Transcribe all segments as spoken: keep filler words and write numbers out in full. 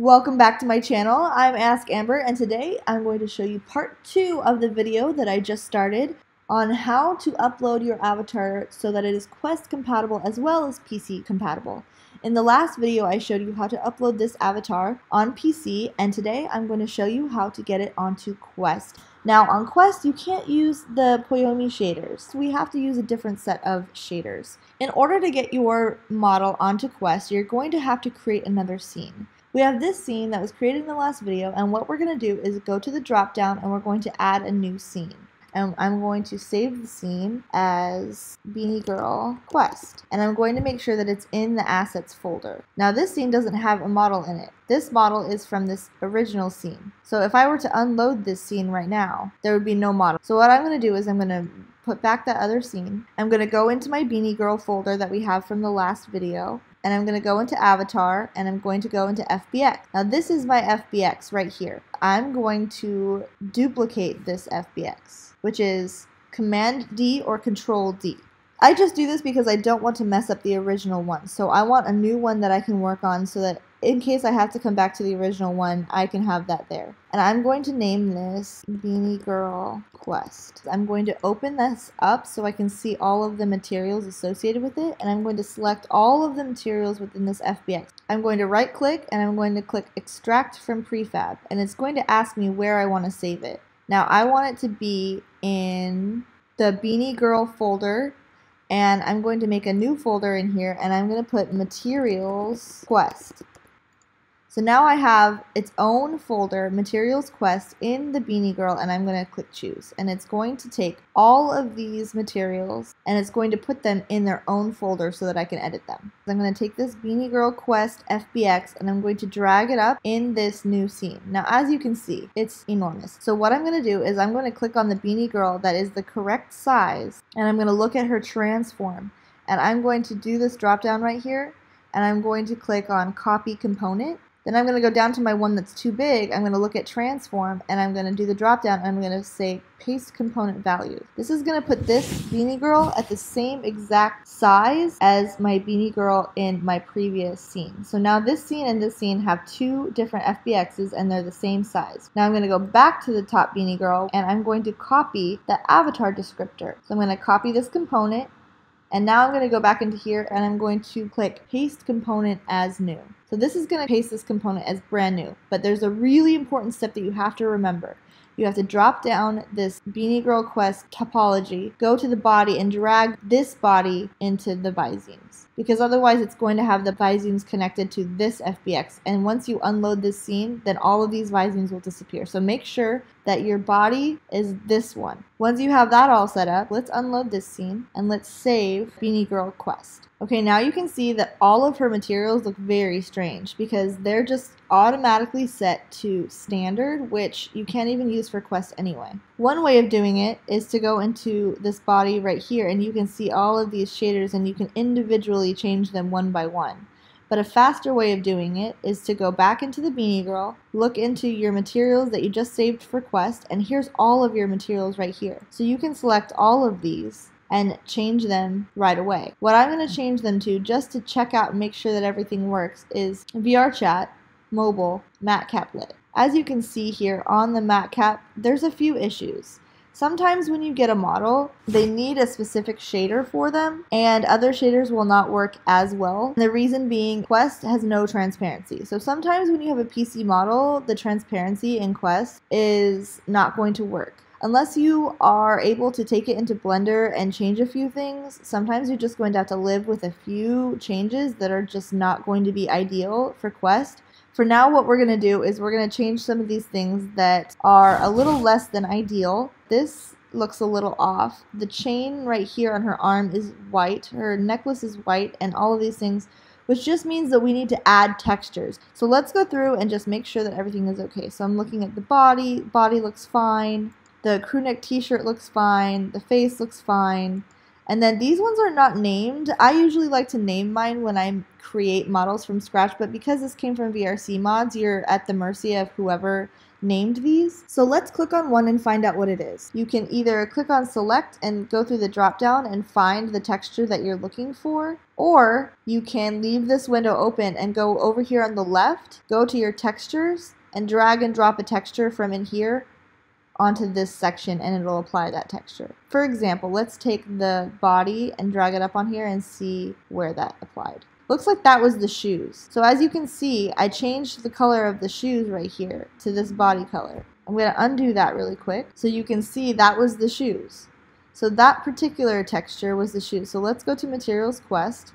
Welcome back to my channel. I'm Ask Amber, and today I'm going to show you part two of the video that I just started on how to upload your avatar so that it is Quest compatible as well as P C compatible. In the last video I showed you how to upload this avatar on P C, and today I'm going to show you how to get it onto Quest. Now on Quest you can't use the Poiyomi shaders. We have to use a different set of shaders. In order to get your model onto Quest, you're going to have to create another scene. We have this scene that was created in the last video, and what we're going to do is go to the drop down and we're going to add a new scene. And I'm going to save the scene as Beanie Girl Quest. And I'm going to make sure that it's in the assets folder. Now this scene doesn't have a model in it. This model is from this original scene. So if I were to unload this scene right now, there would be no model. So what I'm going to do is I'm going to put back that other scene. I'm going to go into my Beanie Girl folder that we have from the last video. And I'm going to go into Avatar, and I'm going to go into F B X. Now this is my F B X right here. I'm going to duplicate this F B X, which is Command D or Control D. I just do this because I don't want to mess up the original one. So I want a new one that I can work on so that in case I have to come back to the original one, I can have that there. And I'm going to name this Beanie Girl Quest. I'm going to open this up so I can see all of the materials associated with it, and I'm going to select all of the materials within this F B X. I'm going to right click and I'm going to click Extract from Prefab, and it's going to ask me where I want to save it. Now I want it to be in the Beanie Girl folder, and I'm going to make a new folder in here, and I'm going to put Materials Quest. So now I have its own folder, Materials Quest, in the Beanie Girl, and I'm going to click Choose. And it's going to take all of these materials and it's going to put them in their own folder so that I can edit them. So I'm going to take this Beanie Girl Quest F B X and I'm going to drag it up in this new scene. Now as you can see, it's enormous. So what I'm going to do is I'm going to click on the Beanie Girl that is the correct size, and I'm going to look at her transform. And I'm going to do this drop down right here, and I'm going to click on Copy Component. Then I'm going to go down to my one that's too big. I'm going to look at transform, and I'm going to do the drop down, and I'm going to say paste component value. This is going to put this Beanie Girl at the same exact size as my Beanie Girl in my previous scene. So now this scene and this scene have two different F B Xs and they're the same size. Now I'm going to go back to the top Beanie Girl and I'm going to copy the avatar descriptor. So I'm going to copy this component, and now I'm going to go back into here and I'm going to click paste component as new. So this is going to paste this component as brand new, but there's a really important step that you have to remember. You have to drop down this Beanie Girl Quest topology, go to the body and drag this body into the Vizines, because otherwise it's going to have the Vizines connected to this F B X, and once you unload this scene then all of these Vizines will disappear. So make sure that your body is this one. Once you have that all set up, let's unload this scene and let's save Beanie Girl Quest. Okay, now you can see that all of her materials look very strange because they're just automatically set to standard, which you can't even use for Quest anyway. One way of doing it is to go into this body right here, and you can see all of these shaders and you can individually change them one by one. But a faster way of doing it is to go back into the Beanie Girl, look into your materials that you just saved for Quest, and here's all of your materials right here. So you can select all of these and change them right away. What I'm going to change them to, just to check out and make sure that everything works, is VRChat, mobile, matcap lit. As you can see here on the matcap, there's a few issues. Sometimes when you get a model, they need a specific shader for them, and other shaders will not work as well. And the reason being, Quest has no transparency. So sometimes when you have a P C model, the transparency in Quest is not going to work. Unless you are able to take it into Blender and change a few things, sometimes you're just going to have to live with a few changes that are just not going to be ideal for Quest. For now, what we're going to do is we're going to change some of these things that are a little less than ideal. This looks a little off. The chain right here on her arm is white, her necklace is white, and all of these things, which just means that we need to add textures. So let's go through and just make sure that everything is okay. So I'm looking at the body. Body looks fine. The crew neck t-shirt looks fine, the face looks fine, and then these ones are not named. I usually like to name mine when I create models from scratch, but because this came from V R C mods, you're at the mercy of whoever named these. So let's click on one and find out what it is. You can either click on select and go through the drop down and find the texture that you're looking for, or you can leave this window open and go over here on the left, go to your textures and drag and drop a texture from in here onto this section and it'll apply that texture. For example, let's take the body and drag it up on here and see where that applied. Looks like that was the shoes. So as you can see, I changed the color of the shoes right here to this body color. I'm gonna undo that really quick so you can see that was the shoes. So that particular texture was the shoes. So let's go to Materials Quest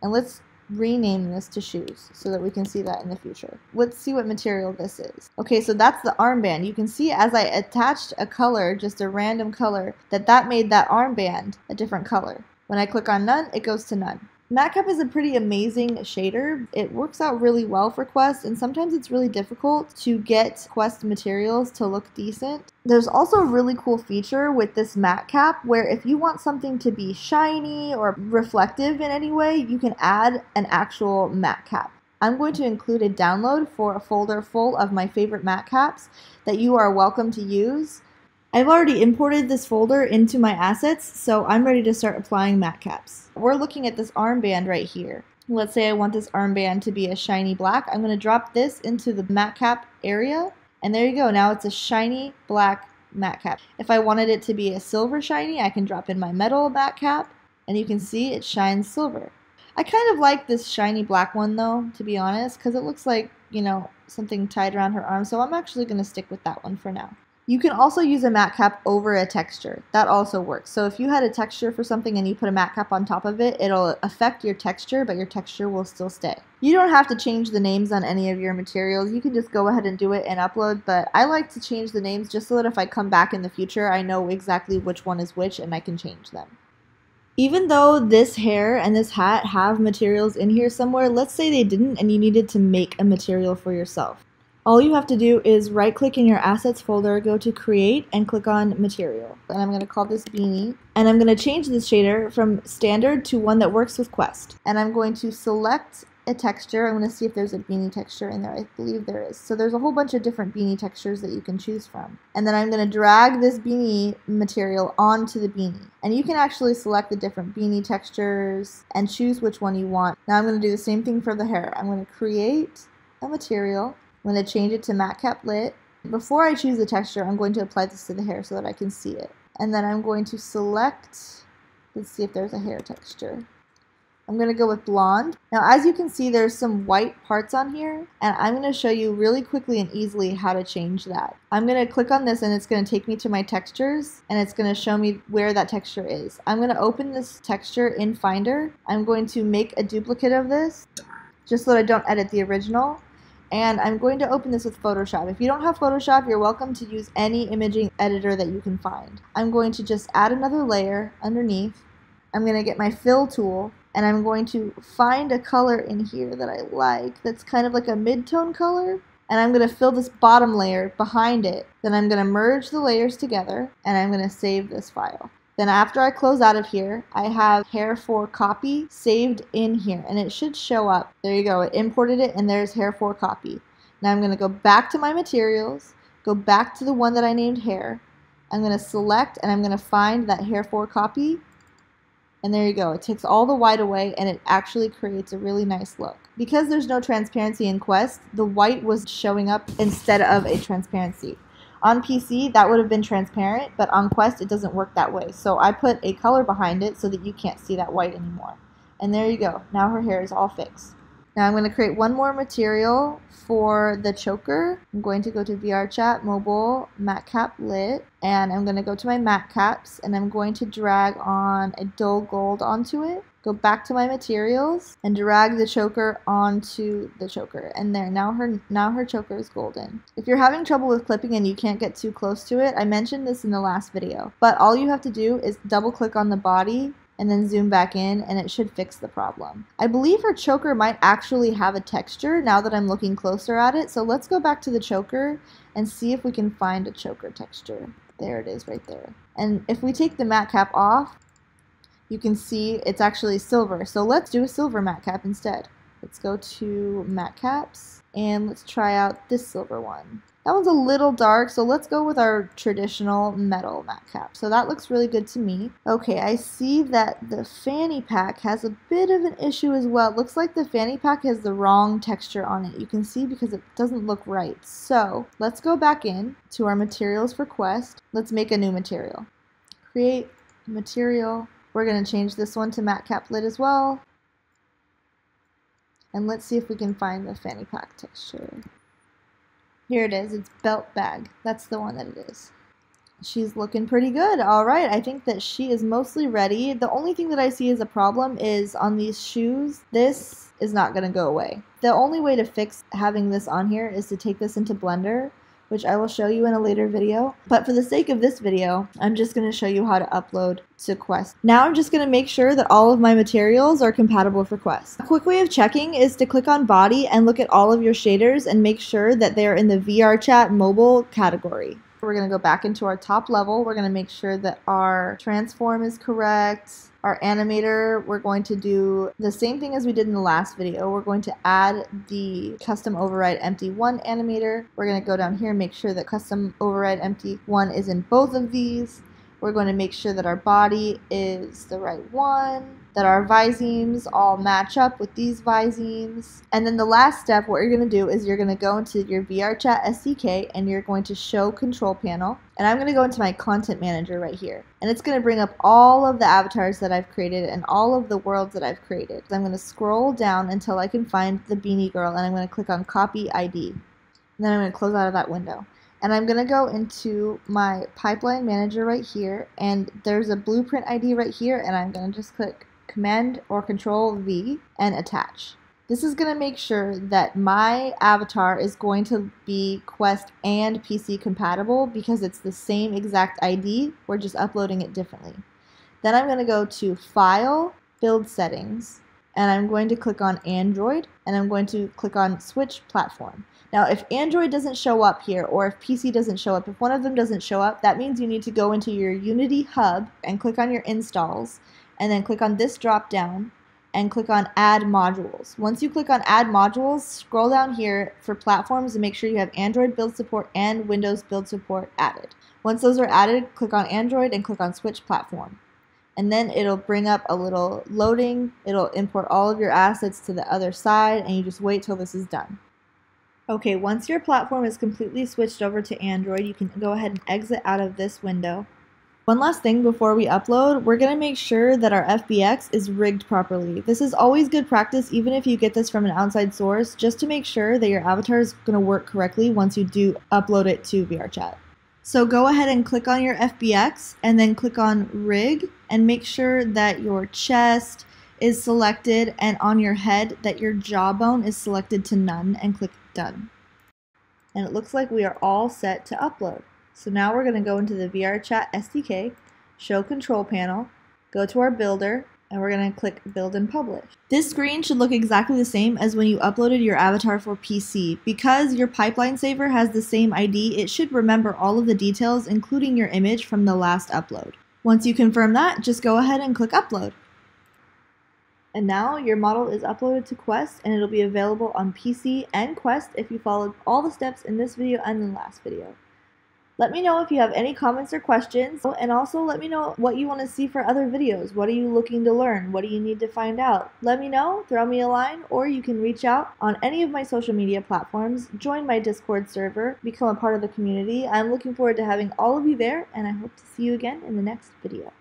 and let's rename this to shoes so that we can see that in the future. Let's see what material this is. Okay, so that's the armband. You can see as I attached a color, just a random color, that that made that armband a different color. When I click on none, it goes to none. Matcap is a pretty amazing shader. It works out really well for Quest, and sometimes it's really difficult to get Quest materials to look decent. There's also a really cool feature with this matcap where if you want something to be shiny or reflective in any way, you can add an actual matcap. I'm going to include a download for a folder full of my favorite matcaps that you are welcome to use. I've already imported this folder into my assets, so I'm ready to start applying matcaps. We're looking at this armband right here. Let's say I want this armband to be a shiny black. I'm going to drop this into the matcap area, and there you go. Now it's a shiny black matcap. If I wanted it to be a silver shiny, I can drop in my metal matcap, and you can see it shines silver. I kind of like this shiny black one though, to be honest, because it looks like, you know, something tied around her arm, so I'm actually going to stick with that one for now. You can also use a matcap over a texture. That also works. So if you had a texture for something and you put a matcap on top of it, it'll affect your texture, but your texture will still stay. You don't have to change the names on any of your materials. You can just go ahead and do it and upload, but I like to change the names just so that if I come back in the future, I know exactly which one is which and I can change them. Even though this hair and this hat have materials in here somewhere, let's say they didn't and you needed to make a material for yourself. All you have to do is right click in your assets folder, go to create and click on material. And I'm going to call this beanie. And I'm going to change this shader from standard to one that works with Quest. And I'm going to select a texture. I'm going to see if there's a beanie texture in there. I believe there is. So there's a whole bunch of different beanie textures that you can choose from. And then I'm going to drag this beanie material onto the beanie. And you can actually select the different beanie textures and choose which one you want. Now I'm going to do the same thing for the hair. I'm going to create a material. I'm going to change it to matcap lit. Before I choose the texture, I'm going to apply this to the hair so that I can see it. And then I'm going to select, let's see if there's a hair texture. I'm going to go with blonde. Now as you can see, there's some white parts on here, and I'm going to show you really quickly and easily how to change that. I'm going to click on this and it's going to take me to my textures, and it's going to show me where that texture is. I'm going to open this texture in Finder. I'm going to make a duplicate of this just so that I don't edit the original. And I'm going to open this with Photoshop. If you don't have Photoshop, you're welcome to use any imaging editor that you can find. I'm going to just add another layer underneath. I'm going to get my fill tool, and I'm going to find a color in here that I like that's kind of like a mid-tone color. And I'm going to fill this bottom layer behind it. Then I'm going to merge the layers together, and I'm going to save this file. Then after I close out of here, I have hair for copy saved in here, and it should show up. There you go, it imported it, and there's hair for copy. Now I'm going to go back to my materials, go back to the one that I named hair. I'm going to select, and I'm going to find that hair for copy, and there you go. It takes all the white away, and it actually creates a really nice look. Because there's no transparency in Quest, the white was showing up instead of a transparency. On P C, that would have been transparent, but on Quest, it doesn't work that way. So I put a color behind it so that you can't see that white anymore. And there you go. Now her hair is all fixed. Now I'm going to create one more material for the choker. I'm going to go to VRChat, mobile, matcap lit, and I'm going to go to my matcaps, and I'm going to drag on a dull gold onto it. Go back to my materials and drag the choker onto the choker. And there, now her now her choker is golden. If you're having trouble with clipping and you can't get too close to it, I mentioned this in the last video, but all you have to do is double click on the body and then zoom back in, and it should fix the problem. I believe her choker might actually have a texture now that I'm looking closer at it. So let's go back to the choker and see if we can find a choker texture. There it is right there. And if we take the matcap off, you can see it's actually silver. So let's do a silver matcap instead. Let's go to matcaps and let's try out this silver one. That one's a little dark, so let's go with our traditional metal matcap. So that looks really good to me. Okay, I see that the fanny pack has a bit of an issue as well. It looks like the fanny pack has the wrong texture on it. You can see because it doesn't look right. So let's go back in to our materials for Quest. Let's make a new material. Create material. We're going to change this one to matcap lid as well. And let's see if we can find the fanny pack texture. Here it is, it's belt bag. That's the one that it is. She's looking pretty good. All right, I think that she is mostly ready. The only thing that I see as a problem is on these shoes, this is not gonna go away. The only way to fix having this on here is to take this into Blender, which I will show you in a later video. But for the sake of this video, I'm just gonna show you how to upload to Quest. Now I'm just gonna make sure that all of my materials are compatible for Quest. A quick way of checking is to click on body and look at all of your shaders and make sure that they're in the VRChat mobile category. We're gonna go back into our top level. We're gonna make sure that our transform is correct. Our animator, we're going to do the same thing as we did in the last video. We're going to add the custom override empty one animator. We're gonna go down here and make sure that custom override empty one is in both of these. We're going to make sure that our body is the right one, that our Vizimes all match up with these Vizimes. And then the last step, what you're going to do is you're going to go into your VRChat S D K and you're going to show control panel. And I'm going to go into my content manager right here. And it's going to bring up all of the avatars that I've created and all of the worlds that I've created. So I'm going to scroll down until I can find the Beanie Girl and I'm going to click on copy I D. And then I'm going to close out of that window. And I'm gonna go into my pipeline manager right here, and there's a blueprint I D right here, and I'm gonna just click Command or Control V and attach. This is gonna make sure that my avatar is going to be Quest and P C compatible because it's the same exact I D, we're just uploading it differently. Then I'm gonna go to File, Build Settings, and I'm going to click on Android, and I'm going to click on Switch Platform. Now, if Android doesn't show up here, or if P C doesn't show up, if one of them doesn't show up, that means you need to go into your Unity Hub and click on your installs, and then click on this drop down, and click on Add Modules. Once you click on Add Modules, scroll down here for platforms and make sure you have Android build support and Windows build support added. Once those are added, click on Android and click on Switch Platform. And then it'll bring up a little loading, it'll import all of your assets to the other side, and you just wait till this is done. Okay, once your platform is completely switched over to Android, you can go ahead and exit out of this window. One last thing before we upload, we're going to make sure that our F B X is rigged properly. This is always good practice, even if you get this from an outside source, just to make sure that your avatar is going to work correctly once you do upload it to VRChat. So go ahead and click on your F B X and then click on Rig and make sure that your chest is selected and on your head that your jawbone is selected to none and click Done. And it looks like we are all set to upload. So now we're going to go into the VRChat S D K, show control panel, go to our builder, and we're going to click build and publish. This screen should look exactly the same as when you uploaded your avatar for P C. Because your pipeline saver has the same I D, it should remember all of the details, including your image from the last upload. Once you confirm that, just go ahead and click upload. And now your model is uploaded to Quest and it'll be available on P C and Quest if you followed all the steps in this video and the last video. Let me know if you have any comments or questions, and also let me know what you want to see for other videos. What are you looking to learn? What do you need to find out? Let me know, throw me a line, or you can reach out on any of my social media platforms, join my Discord server, become a part of the community. I'm looking forward to having all of you there, and I hope to see you again in the next video.